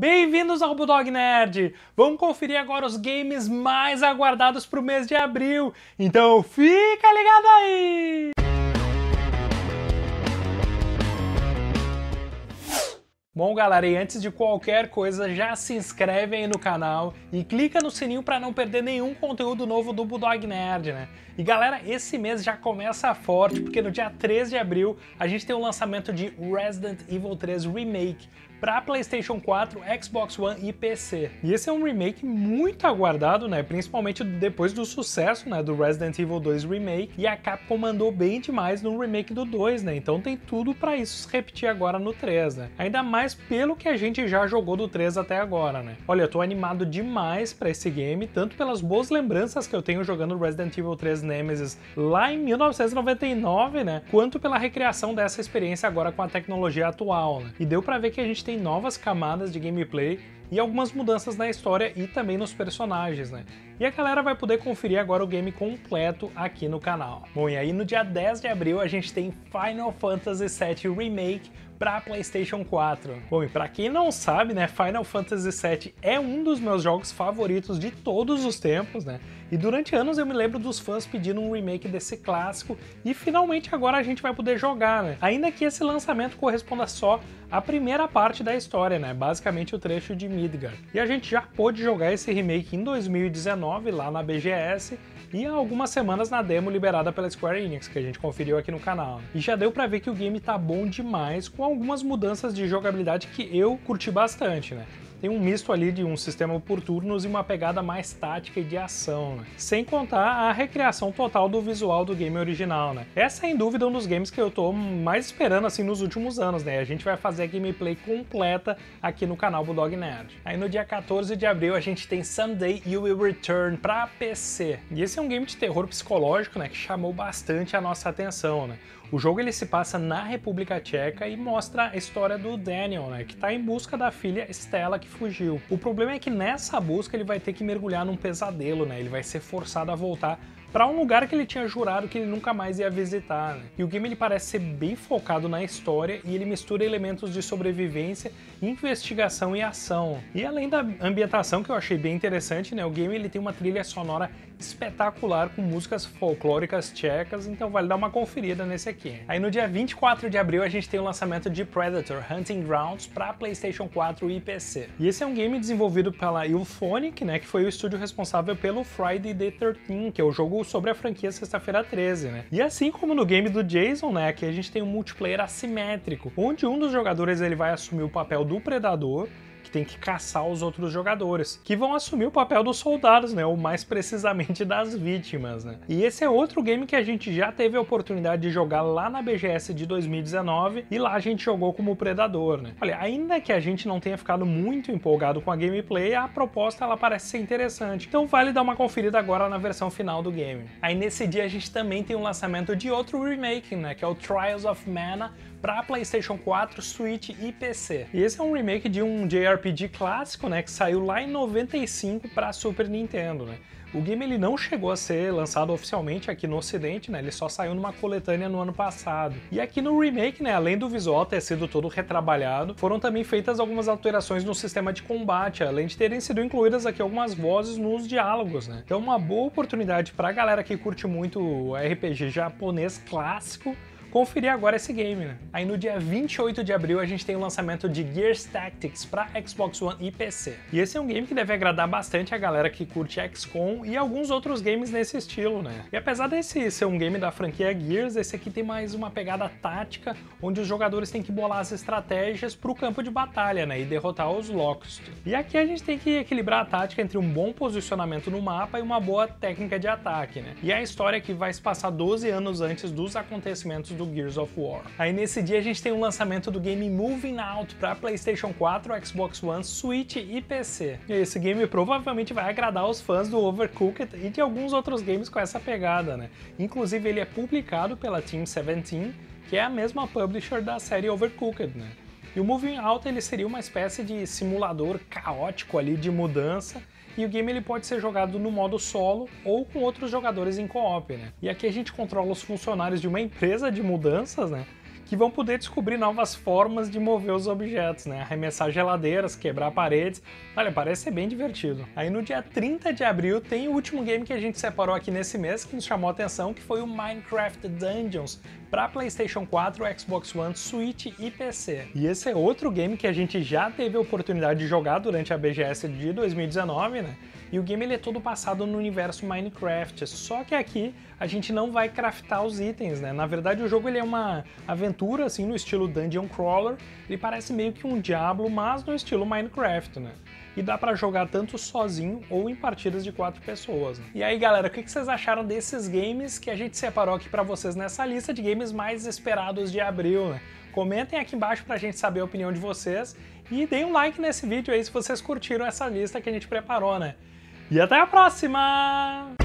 Bem-vindos ao Bulldog Nerd! Vamos conferir agora os games mais aguardados para o mês de abril, então fica ligado aí! Bom, galera, e antes de qualquer coisa, já se inscreve aí no canal e clica no sininho para não perder nenhum conteúdo novo do Bulldog Nerd, né? E galera, esse mês já começa forte, porque no dia 3 de abril a gente tem o lançamento de Resident Evil 3 Remake para PlayStation 4, Xbox One e PC. E esse é um remake muito aguardado, né? Principalmente depois do sucesso, né, do Resident Evil 2 Remake, e a Capcom mandou bem demais no remake do 2, né? Então tem tudo para isso se repetir agora no 3, né? Ainda mais pelo que a gente já jogou do 3 até agora, né? Olha, eu tô animado demais pra esse game, tanto pelas boas lembranças que eu tenho jogando Resident Evil 3 Nemesis lá em 1999, né? Quanto pela recriação dessa experiência agora com a tecnologia atual, né? E deu pra ver que a gente tem novas camadas de gameplay e algumas mudanças na história e também nos personagens, né? E a galera vai poder conferir agora o game completo aqui no canal. Bom, e aí no dia 10 de abril a gente tem Final Fantasy VII Remake para PlayStation 4. Bom, e para quem não sabe, né, Final Fantasy VII é um dos meus jogos favoritos de todos os tempos, né? E durante anos eu me lembro dos fãs pedindo um remake desse clássico e finalmente agora a gente vai poder jogar, né? Ainda que esse lançamento corresponda só à primeira parte da história, né? Basicamente o trecho de Midgar. E a gente já pôde jogar esse remake em 2019 lá na BGS e há algumas semanas na demo liberada pela Square Enix, que a gente conferiu aqui no canal. E já deu pra ver que o game tá bom demais, com algumas mudanças de jogabilidade que eu curti bastante, né? Tem um misto ali de um sistema por turnos e uma pegada mais tática e de ação, né? Sem contar a recriação total do visual do game original, né? Essa é, sem dúvida, um dos games que eu tô mais esperando, assim, nos últimos anos, né? A gente vai fazer a gameplay completa aqui no canal Bulldog Nerd. Aí no dia 14 de abril a gente tem Someday You Will Return pra PC. E esse é um game de terror psicológico, né? Que chamou bastante a nossa atenção, né? O jogo ele se passa na República Tcheca e mostra a história do Daniel, né, que está em busca da filha Estela que fugiu. O problema é que nessa busca ele vai ter que mergulhar num pesadelo, né, ele vai ser forçado a voltar para um lugar que ele tinha jurado que ele nunca mais ia visitar, né? E o game ele parece ser bem focado na história e ele mistura elementos de sobrevivência, investigação e ação. E além da ambientação, que eu achei bem interessante, né? O game ele tem uma trilha sonora espetacular com músicas folclóricas tchecas, então vale dar uma conferida nesse aqui. Aí no dia 24 de abril a gente tem o lançamento de Predator Hunting Grounds para PlayStation 4 e PC. E esse é um game desenvolvido pela IllFonic, né? Que foi o estúdio responsável pelo Friday the 13th, que é o jogo sobre a franquia Sexta-feira 13, né? E assim como no game do Jason, né, aqui a gente tem um multiplayer assimétrico, onde um dos jogadores ele vai assumir o papel do predador, que tem que caçar os outros jogadores, que vão assumir o papel dos soldados, né, ou mais precisamente das vítimas, né? E esse é outro game que a gente já teve a oportunidade de jogar lá na BGS de 2019 e lá a gente jogou como predador, né? Olha, ainda que a gente não tenha ficado muito empolgado com a gameplay, a proposta ela parece ser interessante, então vale dar uma conferida agora na versão final do game. Aí nesse dia a gente também tem o lançamento de outro remake, né, que é o Trials of Mana para PlayStation 4, Switch e PC. E esse é um remake de um JRPG clássico, né, que saiu lá em 95 para Super Nintendo, né? O game ele não chegou a ser lançado oficialmente aqui no ocidente, né? Ele só saiu numa coletânea no ano passado. E aqui no remake, né, além do visual ter sido todo retrabalhado, foram também feitas algumas alterações no sistema de combate, além de terem sido incluídas aqui algumas vozes nos diálogos, né? Então uma boa oportunidade pra galera que curte muito o RPG japonês clássico conferir agora esse game, né? Aí no dia 28 de abril a gente tem o lançamento de Gears Tactics para Xbox One e PC. E esse é um game que deve agradar bastante a galera que curte XCOM e alguns outros games nesse estilo, né? E apesar desse ser um game da franquia Gears, esse aqui tem mais uma pegada tática, onde os jogadores têm que bolar as estratégias para o campo de batalha, né? E derrotar os Locust. E aqui a gente tem que equilibrar a tática entre um bom posicionamento no mapa e uma boa técnica de ataque, né? E a história que vai se passar 12 anos antes dos acontecimentos do Gears of War. Aí nesse dia a gente tem o lançamento do game Moving Out para PlayStation 4, Xbox One, Switch e PC. E esse game provavelmente vai agradar os fãs do Overcooked e de alguns outros games com essa pegada, né? Inclusive ele é publicado pela Team17, que é a mesma publisher da série Overcooked, né? E o Moving Out ele seria uma espécie de simulador caótico ali de mudança, e o game ele pode ser jogado no modo solo ou com outros jogadores em co-op, né? E aqui a gente controla os funcionários de uma empresa de mudanças, né, que vão poder descobrir novas formas de mover os objetos, né? Arremessar geladeiras, quebrar paredes. Olha, parece ser bem divertido. Aí no dia 30 de abril tem o último game que a gente separou aqui nesse mês, que nos chamou a atenção, que foi o Minecraft Dungeons, para PlayStation 4, Xbox One, Switch e PC. E esse é outro game que a gente já teve a oportunidade de jogar durante a BGS de 2019, né? E o game ele é todo passado no universo Minecraft, só que aqui a gente não vai craftar os itens, né? Na verdade o jogo ele é uma aventura assim no estilo Dungeon Crawler, ele parece meio que um Diablo, mas no estilo Minecraft, né? E dá pra jogar tanto sozinho ou em partidas de 4 pessoas. Né? E aí galera, o que vocês acharam desses games que a gente separou aqui pra vocês nessa lista de games mais esperados de abril, né? Comentem aqui embaixo pra gente saber a opinião de vocês e deem um like nesse vídeo aí se vocês curtiram essa lista que a gente preparou, né? E até a próxima!